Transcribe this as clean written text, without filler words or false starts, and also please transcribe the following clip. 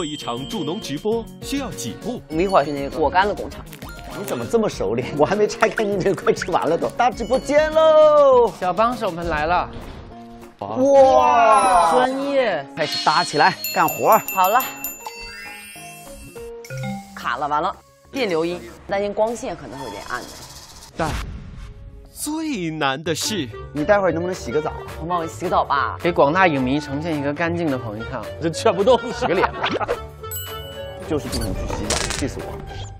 做一场助农直播需要几步？我们一会儿去那个果干的工厂。你怎么这么熟练？我还没拆开，你这快吃完了都。到直播间喽！小帮手们来了。 哇，专业！开始搭起来，干活。好了，卡了，完了，电流音，担心光线可能会有点暗的。但最难的是，你待会儿能不能洗个澡？我帮我洗个澡吧，给广大影迷呈现一个干净的棚一趟。这全不动，洗个脸吧。就是不能去洗澡，气死我了。